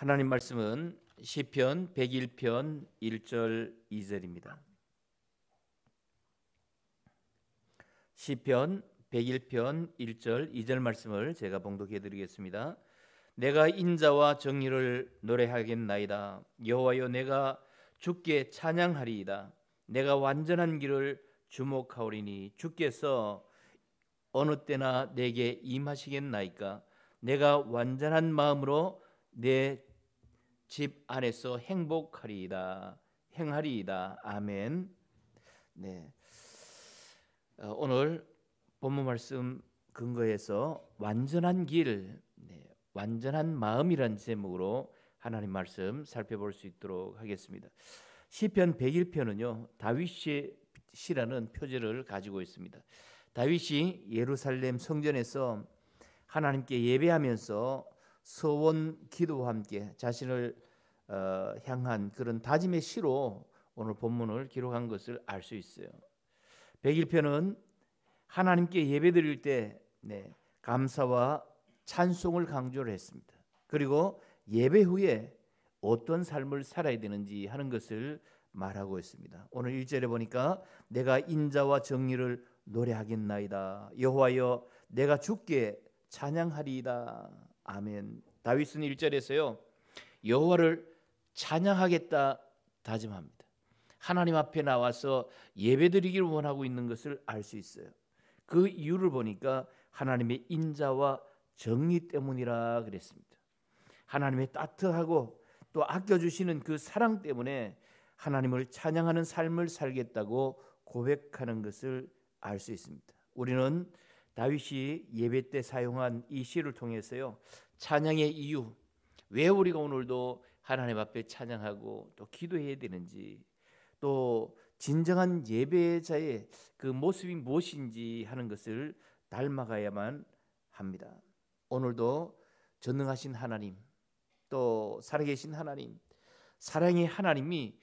하나님 말씀은 시편 101편 1절 2절입니다. 시편 101편 1절 2절 말씀을 제가 봉독해 드리겠습니다. 내가 인자와 정의를 노래하겠나이다. 여호와여, 내가 주께 찬양하리이다. 내가 완전한 길을 주목하오리니 주께서 어느 때나 내게 임하시겠나이까. 내가 완전한 마음으로 내 집 안에서 행하리이다. 아멘. 네, 오늘 본문 말씀 근거해서 완전한 길, 완전한 마음이란 제목으로 하나님 말씀 살펴볼 수 있도록 하겠습니다. 시편 101편은요, 다윗의 시라는 표제를 가지고 있습니다. 다윗이 예루살렘 성전에서 하나님께 예배하면서 소원, 기도와 함께 자신을 향한 그런 다짐의 시로 오늘 본문을 기록한 것을 알 수 있어요. 101편은 하나님께 예배드릴 때 감사와 찬송을 강조를 했습니다. 그리고 예배 후에 어떤 삶을 살아야 되는지 하는 것을 말하고 있습니다. 오늘 1절에 보니까 내가 인자와 정의를 노래하겠나이다. 여호와여, 내가 주께 찬양하리이다. 아멘. 다윗은 1절에서요, 여호와를 찬양하겠다 다짐합니다. 하나님 앞에 나와서 예배드리기를 원하고 있는 것을 알 수 있어요. 그 이유를 보니까 하나님의 인자와 정의 때문이라 그랬습니다. 하나님의 따뜻하고 또 아껴주시는 그 사랑 때문에 하나님을 찬양하는 삶을 살겠다고 고백하는 것을 알 수 있습니다. 우리는 다윗이 예배 때 사용한 이 시를 통해서요, 찬양의 이유, 왜 우리가 오늘도 하나님 앞에 찬양하고 또 기도해야 되는지, 또 진정한 예배자의 그 모습이 무엇인지 하는 것을 닮아가야만 합니다. 오늘도 전능하신 하나님, 또 살아계신 하나님, 사랑의 하나님이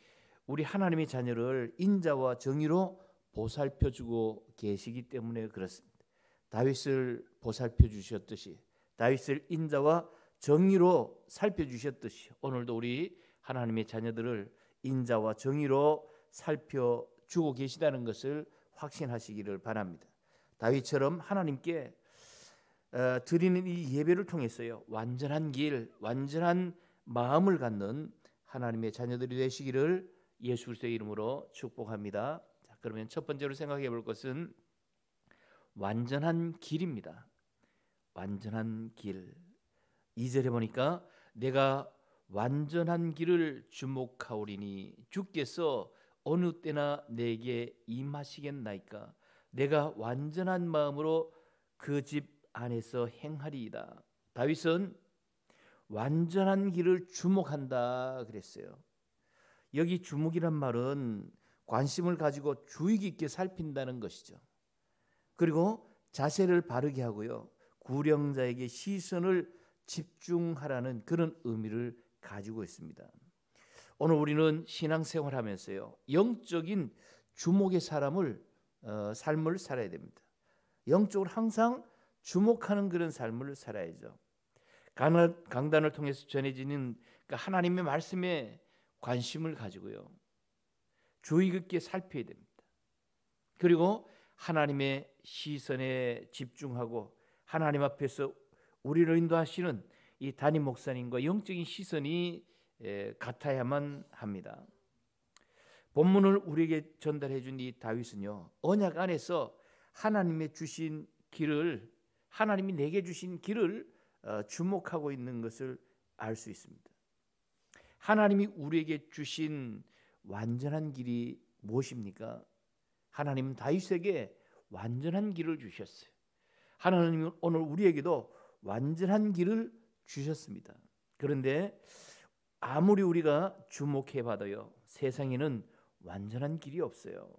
우리 하나님의 자녀를 인자와 정의로 보살펴주고 계시기 때문에 그렇습니다. 다윗을 보살펴주셨듯이, 다윗을 인자와 정의로 살펴주셨듯이 오늘도 우리 하나님의 자녀들을 인자와 정의로 살펴주고 계시다는 것을 확신하시기를 바랍니다. 다윗처럼 하나님께 드리는 이 예배를 통해서요, 완전한 길, 완전한 마음을 갖는 하나님의 자녀들이 되시기를 예수 그리스도의 이름으로 축복합니다. 자, 그러면 첫 번째로 생각해 볼 것은 완전한 길입니다. 완전한 길. 2절에 보니까 내가 완전한 길을 주목하오리니 주께서 어느 때나 내게 임하시겠나이까. 내가 완전한 마음으로 그 집 안에서 행하리이다. 다윗은 완전한 길을 주목한다 그랬어요. 여기 주목이란 말은 관심을 가지고 주의 깊게 살핀다는 것이죠. 그리고 자세를 바르게 하고요, 구령자에게 시선을 집중하라는 그런 의미를 가지고 있습니다. 오늘 우리는 신앙생활하면서요, 영적인 주목의 삶을 살아야 됩니다. 영적으로 항상 주목하는 그런 삶을 살아야죠. 강단을 통해서 전해지는 하나님의 말씀에 관심을 가지고요, 주의 깊게 살펴야 됩니다. 그리고 하나님의 시선에 집중하고 하나님 앞에서 우리를 인도하시는 이 담임 목사님과 영적인 시선이 같아야만 합니다. 본문을 우리에게 전달해 준 이 다윗은요, 언약 안에서 하나님의 주신 길을, 하나님이 내게 주신 길을 주목하고 있는 것을 알 수 있습니다. 하나님이 우리에게 주신 완전한 길이 무엇입니까? 하나님은 다윗에게 완전한 길을 주셨어요. 하나님은 오늘 우리에게도 완전한 길을 주셨습니다. 그런데 아무리 우리가 주목해봐도요, 세상에는 완전한 길이 없어요.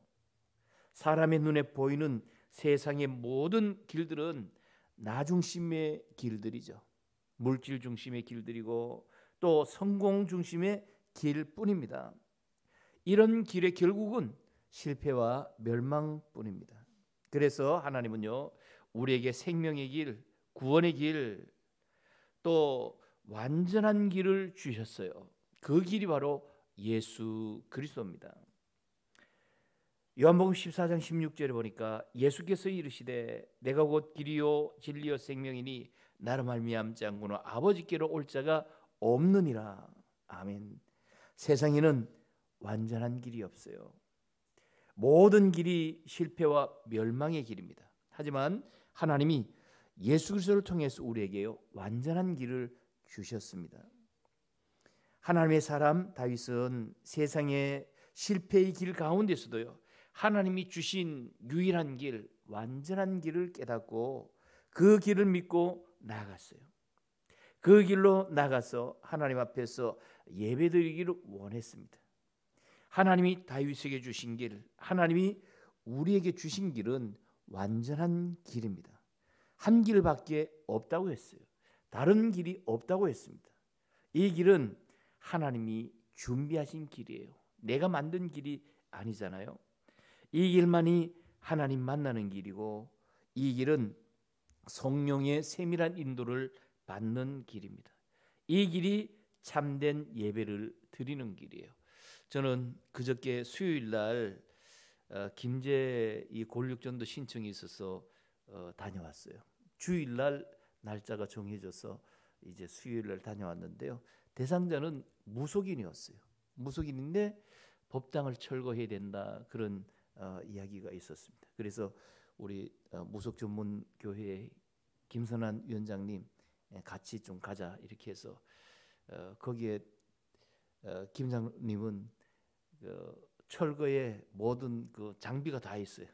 사람의 눈에 보이는 세상의 모든 길들은 나중심의 길들이죠. 물질 중심의 길들이고 또 성공 중심의 길뿐입니다. 이런 길의 결국은 실패와 멸망뿐입니다. 그래서 하나님은요, 우리에게 생명의 길, 구원의 길, 또 완전한 길을 주셨어요. 그 길이 바로 예수 그리스도입니다. 요한복음 14장 16절에 보니까 예수께서 이르시되 내가 곧 길이요 진리요 생명이니 나로 말미암지 않고는 아버지께로 올 자가 없느니라. 아멘. 세상에는 완전한 길이 없어요. 모든 길이 실패와 멸망의 길입니다. 하지만 하나님이 예수 그리스도를 통해서 우리에게요 완전한 길을 주셨습니다. 하나님의 사람 다윗은 세상의 실패의 길 가운데서도요 하나님이 주신 유일한 길, 완전한 길을 깨닫고 그 길을 믿고 나아갔어요. 그 길로 나가서 하나님 앞에서 예배드리기를 원했습니다. 하나님이 다윗에게 주신 길, 하나님이 우리에게 주신 길은 완전한 길입니다. 한 길밖에 없다고 했어요. 다른 길이 없다고 했습니다. 이 길은 하나님이 준비하신 길이에요. 내가 만든 길이 아니잖아요. 이 길만이 하나님 만나는 길이고 이 길은 성령의 세밀한 인도를 받는 길입니다. 이 길이 참된 예배를 드리는 길이에요. 저는 그저께 수요일날 김제 이 골육전도 신청이 있어서 다녀왔어요. 주일날 날짜가 정해져서 이제 수요일날 다녀왔는데요. 대상자는 무속인이었어요. 무속인인데 법당을 철거해야 된다 그런 이야기가 있었습니다. 그래서 우리 무속 전문 교회 김선환 위원장님 같이 좀 가자 이렇게 해서 거기에 김장님은 철거에 모든 그 장비가 다 있어요.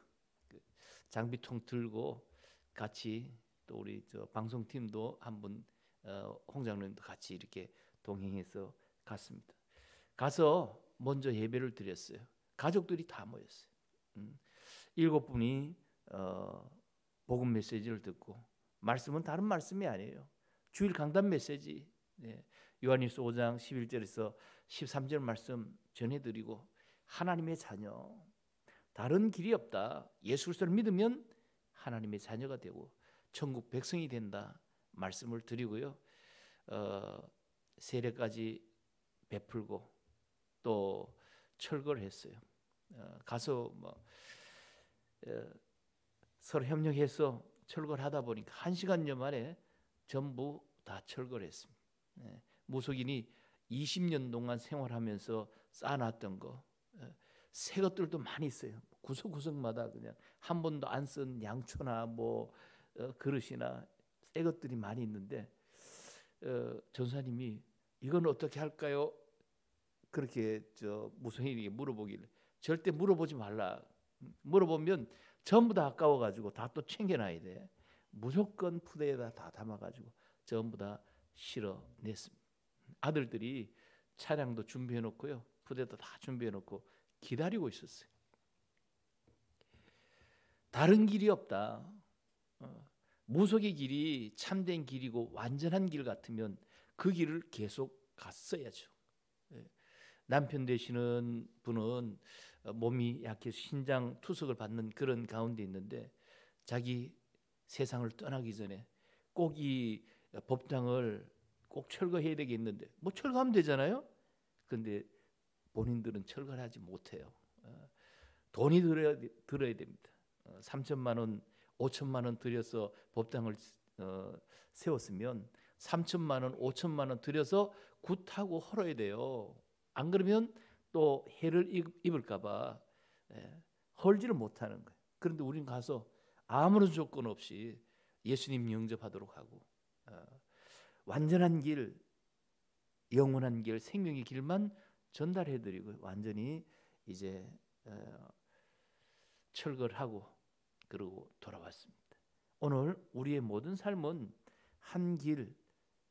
그 장비통 들고 같이 또 우리 저 방송팀도 한 분 홍장님도 같이 이렇게 동행해서 갔습니다. 가서 먼저 예배를 드렸어요. 가족들이 다 모였어요. 7분이 복음 메시지를 듣고 말씀은 다른 말씀이 아니에요. 주일 강단 메시지 요한일서 5장 11절에서 13절 말씀 전해드리고 하나님의 자녀 다른 길이 없다. 예수 그리스도를 믿으면 하나님의 자녀가 되고 천국 백성이 된다 말씀을 드리고요. 세례까지 베풀고 또 철거를 했어요. 가서 서로 협력해서 철거를 하다 보니까 1시간여 만에 전부 다 철거를 했습니다. 무속인이 20년 동안 생활하면서 쌓아놨던 거 새 것들도 많이 있어요. 구석구석마다 그냥 한 번도 안 쓴 양초나 뭐 그릇이나 새 것들이 많이 있는데 전사님이 이건 어떻게 할까요? 그렇게 저 무속인에게 물어보길래 절대 물어보지 말라. 물어보면 전부 다 아까워가지고 다 또 챙겨놔야 돼. 무조건 푸대에다 다 담아가지고 전부 다 실어냈습니다. 아들들이 차량도 준비해놓고요. 푸대도 다 준비해놓고 기다리고 있었어요. 다른 길이 없다. 무속의 길이 참된 길이고 완전한 길 같으면 그 길을 계속 갔어야죠. 남편 되시는 분은 몸이 약해서 신장 투석을 받는 그런 가운데 있는데 자기 세상을 떠나기 전에 꼭 이 법당을 꼭 철거해야 되겠는데 뭐 철거하면 되잖아요. 그런데 본인들은 철거를 하지 못해요. 돈이 들어야 됩니다. 3천만 원, 5천만 원 들여서 법당을 세웠으면 3천만 원, 5천만 원 들여서 굿하고 헐어야 돼요. 안 그러면 또 해를 입을까 봐 헐지를 못하는 거예요. 그런데 우린 가서 아무런 조건 없이 예수님 영접하도록 하고 완전한 길, 영원한 길, 생명의 길만 전달해드리고 완전히 이제 철거를 하고 그러고 돌아왔습니다. 오늘 우리의 모든 삶은 한 길,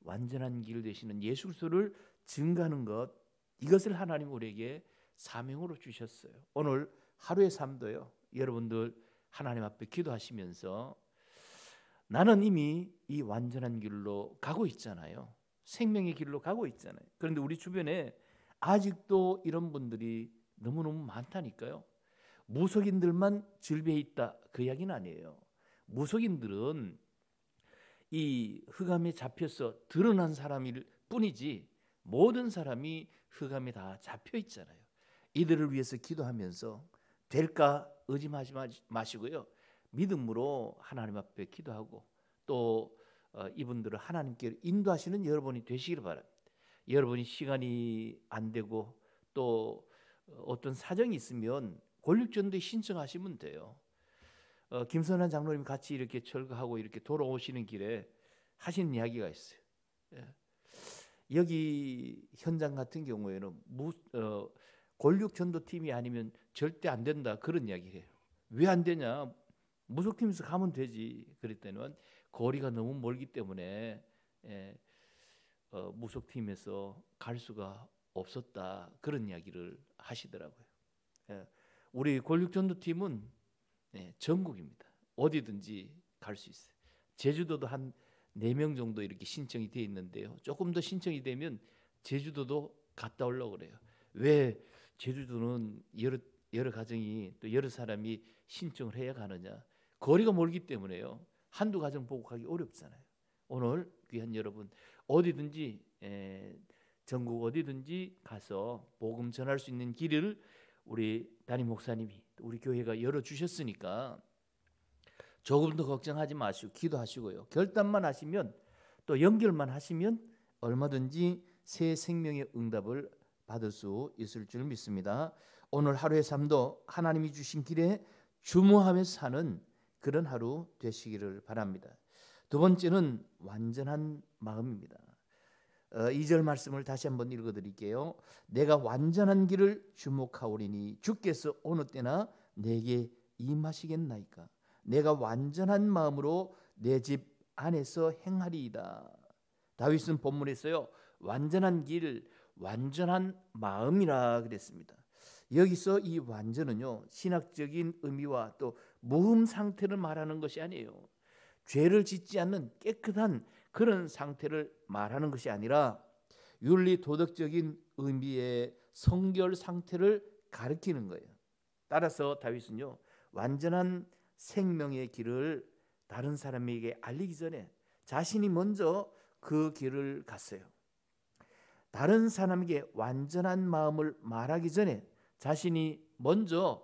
완전한 길 되시는 예수 그리스도를 증가하는 것, 이것을 하나님 우리에게 사명으로 주셨어요. 오늘 하루의 삶도요. 여러분들 하나님 앞에 기도하시면서 나는 이미 이 완전한 길로 가고 있잖아요. 생명의 길로 가고 있잖아요. 그런데 우리 주변에 아직도 이런 분들이 너무너무 많다니까요. 무속인들만 즐비해 있다 그 이야기는 아니에요. 무속인들은 이 흑암에 잡혀서 드러난 사람일 뿐이지 모든 사람이 흑암에 다 잡혀 있잖아요. 이들을 위해서 기도하면서 될까 의심하지 마시고요. 믿음으로 하나님 앞에 기도하고 또 이분들을 하나님께 인도하시는 여러분이 되시기를 바랍니다. 여러분이 시간이 안 되고 또 어떤 사정이 있으면 권력전도에 신청하시면 돼요. 김선한 장로님 같이 이렇게 철거하고 이렇게 돌아오시는 길에 하시는 이야기가 있어요. 예. 여기 현장 같은 경우에는 권력전도팀이 아니면 절대 안 된다 그런 이야기를 해요. 왜 안 되냐? 무속팀에서 가면 되지. 그랬더니만 거리가 너무 멀기 때문에 무속팀에서 갈 수가 없었다 그런 이야기를 하시더라고요. 예. 우리 권력전도팀은 전국입니다. 어디든지 갈 수 있어요. 제주도도 한 4명 정도 이렇게 신청이 돼 있는데요. 조금 더 신청이 되면 제주도도 갔다 오려고 그래요. 왜 제주도는 여러 가정이 또 여러 사람이 신청을 해야 가느냐. 거리가 멀기 때문에요. 한두 가정 보고 가기 어렵잖아요. 오늘 귀한 여러분 어디든지 전국 어디든지 가서 복음 전할 수 있는 길을 우리 담임 목사님이 우리 교회가 열어주셨으니까 조금 더 걱정하지 마시고 기도하시고요. 결단만 하시면 또 연결만 하시면 얼마든지 새 생명의 응답을 받을 수 있을 줄 믿습니다. 오늘 하루의 삶도 하나님이 주신 길에 주무하며 사는 그런 하루 되시기를 바랍니다. 두 번째는 완전한 마음입니다. 2절 말씀을 다시 한번 읽어드릴게요. 내가 완전한 길을 주목하오리니 주께서 어느 때나 내게 임하시겠나이까. 내가 완전한 마음으로 내 집 안에서 행하리이다. 다윗은 본문에서요 완전한 길, 완전한 마음이라 그랬습니다. 여기서 이 완전은요 신학적인 의미와 또 무흠 상태를 말하는 것이 아니에요. 죄를 짓지 않는 깨끗한 그런 상태를 말하는 것이 아니라 윤리 도덕적인 의미의 성결 상태를 가리키는 거예요. 따라서 다윗은요 완전한 생명의 길을 다른 사람에게 알리기 전에 자신이 먼저 그 길을 갔어요. 다른 사람에게 완전한 마음을 말하기 전에 자신이 먼저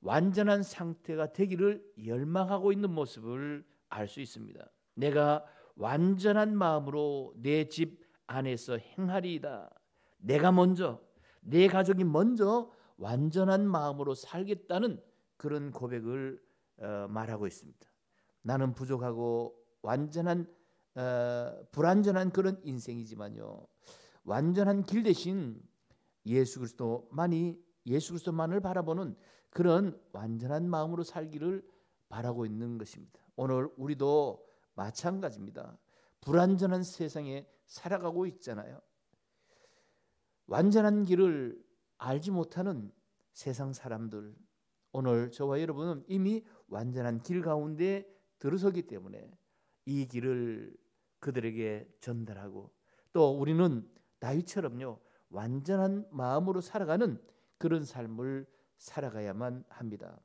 완전한 상태가 되기를 열망하고 있는 모습을 알 수 있습니다. 내가 완전한 마음으로 내 집 안에서 행하리이다. 내가 먼저, 내 가족이 먼저 완전한 마음으로 살겠다는 그런 고백을 말하고 있습니다. 나는 부족하고 불완전한 그런 인생이지만요. 완전한 길 대신 예수 그리스도만을 바라보는 그런 완전한 마음으로 살기를 바라고 있는 것입니다. 오늘 우리도 마찬가지입니다. 불완전한 세상에 살아가고 있잖아요. 완전한 길을 알지 못하는 세상 사람들, 오늘 저와 여러분은 이미 완전한 길 가운데 들어서기 때문에 이 길을 그들에게 전달하고 또 우리는 다윗처럼요 완전한 마음으로 살아가는 그런 삶을 살아가야만 합니다.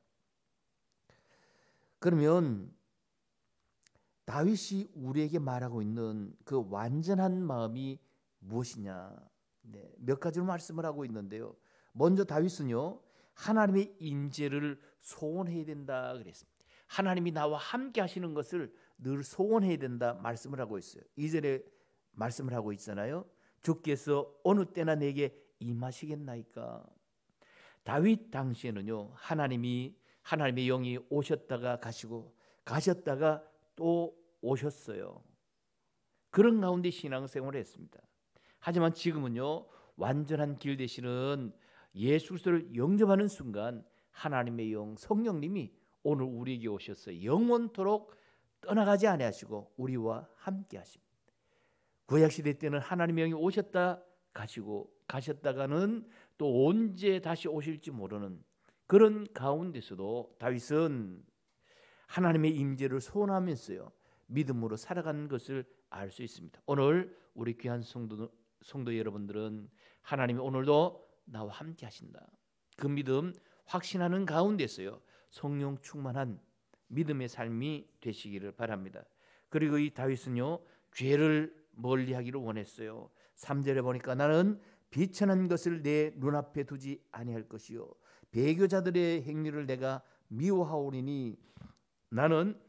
그러면 다윗이 우리에게 말하고 있는 그 완전한 마음이 무엇이냐, 몇 가지로 말씀을 하고 있는데요. 먼저 다윗은요 하나님의 임재를 소원해야 된다 그랬습니다. 하나님이 나와 함께 하시는 것을 늘 소원해야 된다 말씀을 하고 있어요. 이전에 말씀을 하고 있잖아요. 주께서 어느 때나 내게 임하시겠나이까. 다윗 당시에는요 하나님의 영이 오셨다가 가시고 가셨다가 또 오셨어요. 그런 가운데 신앙생활을 했습니다. 하지만 지금은요 완전한 길 되시는 예수 그리스도를 영접하는 순간 하나님의 영 성령님이 오늘 우리에게 오셔서 영원토록 떠나가지 아니하시고 우리와 함께 하십니다. 구약시대 때는 하나님의 영이 오셨다 가시고 가셨다가는 또 언제 다시 오실지 모르는 그런 가운데서도 다윗은 하나님의 임재를 소원하면서요 믿음으로 살아가는 것을 알 수 있습니다. 오늘 우리 귀한 성도 여러분들은 하나님이 오늘도 나와 함께 하신다 그 믿음 확신하는 가운데서요 성령 충만한 믿음의 삶이 되시기를 바랍니다. 그리고 이 다윗은요 죄를 멀리하기를 원했어요. 3절에 보니까 나는 비천한 것을 내 눈앞에 두지 아니할 것이요 배교자들의 행위를 내가 미워하오리니 나는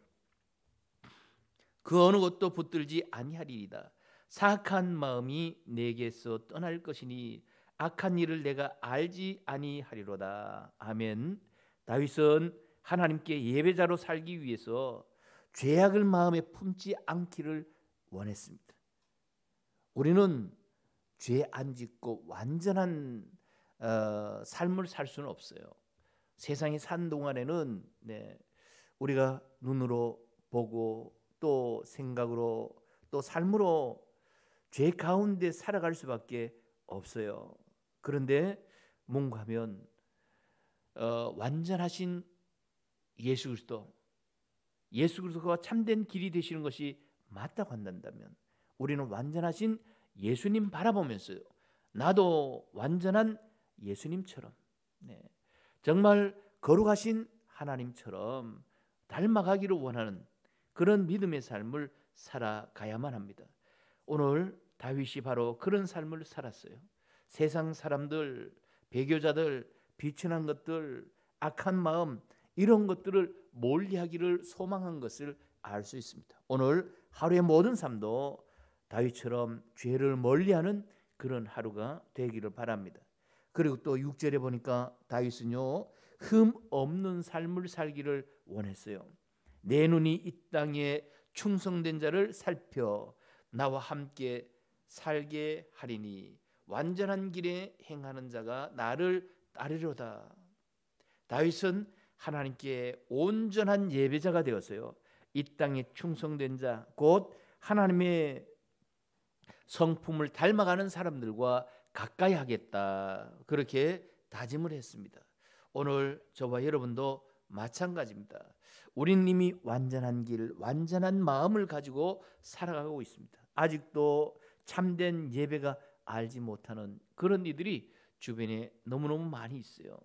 그 어느 것도 붙들지 아니하리이다. 사악한 마음이 내게서 떠날 것이니 악한 일을 내가 알지 아니하리로다. 아멘. 다윗은 하나님께 예배자로 살기 위해서 죄악을 마음에 품지 않기를 원했습니다. 우리는 죄 안 짓고 완전한 삶을 살 수는 없어요. 세상에 산 동안에는 우리가 눈으로 보고 또 생각으로 또 삶으로 죄 가운데 살아갈 수밖에 없어요. 그런데 뭔가 하면 완전하신 예수 그리스도가 참된 길이 되시는 것이 맞다고 한다면 우리는 완전하신 예수님 바라보면서요, 나도 완전한 예수님처럼 정말 거룩하신 하나님처럼 닮아가기를 원하는 그런 믿음의 삶을 살아가야만 합니다. 오늘 다윗이 바로 그런 삶을 살았어요. 세상 사람들, 배교자들, 비천한 것들, 악한 마음, 이런 것들을 멀리하기를 소망한 것을 알 수 있습니다. 오늘 하루의 모든 삶도 다윗처럼 죄를 멀리하는 그런 하루가 되기를 바랍니다. 그리고 또 6절에 보니까 다윗은요, 흠 없는 삶을 살기를 원했어요. 내 눈이 이 땅에 충성된 자를 살펴 나와 함께 살게 하리니 완전한 길에 행하는 자가 나를 따르려다. 다윗은 하나님께 온전한 예배자가 되었어요. 이 땅에 충성된 자, 곧 하나님의 성품을 닮아가는 사람들과 가까이 하겠다, 그렇게 다짐을 했습니다. 오늘 저와 여러분도 마찬가지입니다. 우린 이미 완전한 길, 완전한 마음을 가지고 살아가고 있습니다. 아직도 참된 예배가 알지 못하는 그런 이들이 주변에 너무너무 많이 있어요.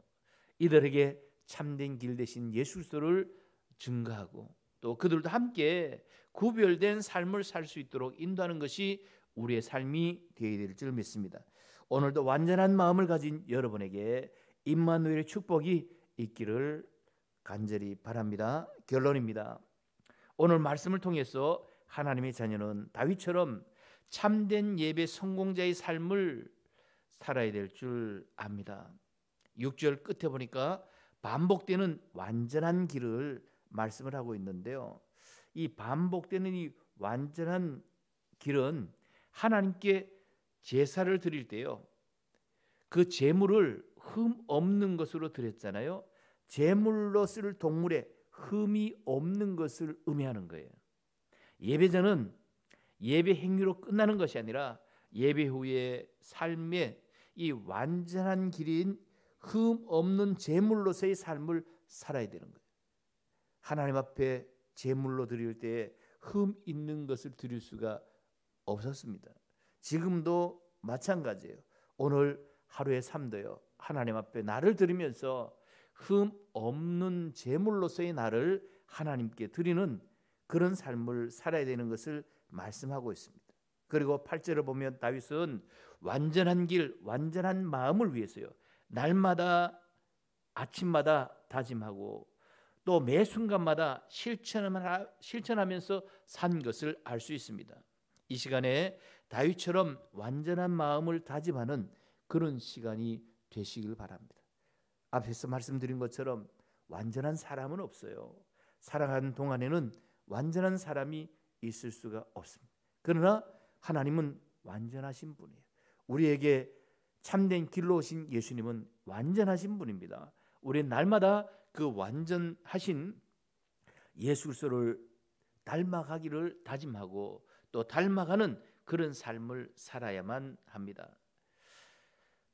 이들에게 참된 길 대신 예수 그리스도를 증거하고 또 그들도 함께 구별된 삶을 살 수 있도록 인도하는 것이 우리의 삶이 되어야 될 줄 믿습니다. 오늘도 완전한 마음을 가진 여러분에게 임마누엘의 축복이 있기를 간절히 바랍니다. 결론입니다. 오늘 말씀을 통해서 하나님의 자녀는 다윗처럼 참된 예배 성공자의 삶을 살아야 될 줄 압니다. 6절 끝에 보니까 반복되는 완전한 길을 말씀을 하고 있는데요, 이 반복되는 이 완전한 길은 하나님께 제사를 드릴 때요, 그 제물을 흠 없는 것으로 드렸잖아요. 제물로 쓸 동물에 흠이 없는 것을 의미하는 거예요. 예배자는 예배 행위로 끝나는 것이 아니라 예배 후에 삶의 이 완전한 길인 흠 없는 제물로서의 삶을 살아야 되는 거예요. 하나님 앞에 제물로 드릴 때에 흠 있는 것을 드릴 수가 없었습니다. 지금도 마찬가지예요. 오늘 하루의 삶도요, 하나님 앞에 나를 드리면서 흠 없는 제물로서의 나를 하나님께 드리는 그런 삶을 살아야 되는 것을 말씀하고 있습니다. 그리고 8절을 보면 다윗은 완전한 길, 완전한 마음을 위해서요, 날마다 아침마다 다짐하고 또 매 순간마다 실천하면서 산 것을 알 수 있습니다. 이 시간에 다윗처럼 완전한 마음을 다짐하는 그런 시간이 되시길 바랍니다. 앞에서 말씀드린 것처럼 완전한 사람은 없어요. 살아가는 동안에는 완전한 사람이 있을 수가 없습니다. 그러나 하나님은 완전하신 분이에요. 우리에게 참된 길로 오신 예수님은 완전하신 분입니다. 우리 날마다 그 완전하신 예수 그리스도를 닮아가기를 다짐하고 또 닮아가는 그런 삶을 살아야만 합니다.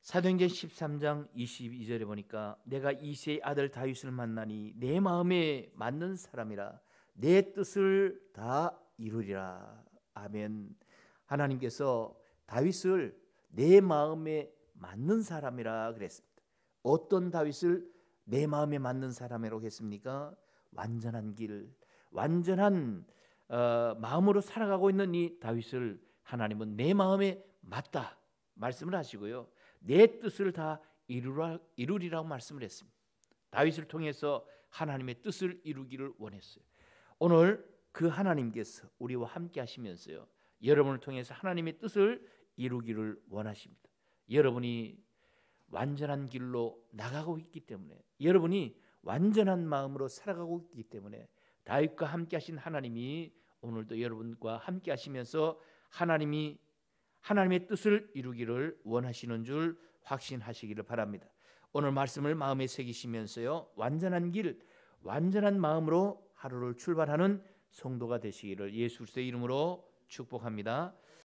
사도행전 13장 22절에 보니까 내가 이새의 아들 다윗을 만나니 내 마음에 맞는 사람이라 내 뜻을 다 이루리라. 아멘. 하나님께서 다윗을 내 마음에 맞는 사람이라 그랬습니다. 어떤 다윗을 내 마음에 맞는 사람이라고 했습니까? 완전한 길, 완전한 마음으로 살아가고 있는 이 다윗을 하나님은 내 마음에 맞다 말씀을 하시고요. 내 뜻을 다 이루리라고 말씀을 했습니다. 다윗을 통해서 하나님의 뜻을 이루기를 원했어요. 오늘 그 하나님께서 우리와 함께 하시면서요, 여러분을 통해서 하나님의 뜻을 이루기를 원하십니다. 여러분이 완전한 길로 나가고 있기 때문에, 여러분이 완전한 마음으로 살아가고 있기 때문에 다윗과 함께 하신 하나님이 오늘도 여러분과 함께 하시면서 하나님이 하나님의 뜻을 이루기를 원하시는 줄 확신하시기를 바랍니다. 오늘 말씀을 마음에 새기시면서요, 완전한 길, 완전한 마음으로 하루를 출발하는 성도가 되시기를 예수 그리스도의 이름으로 축복합니다.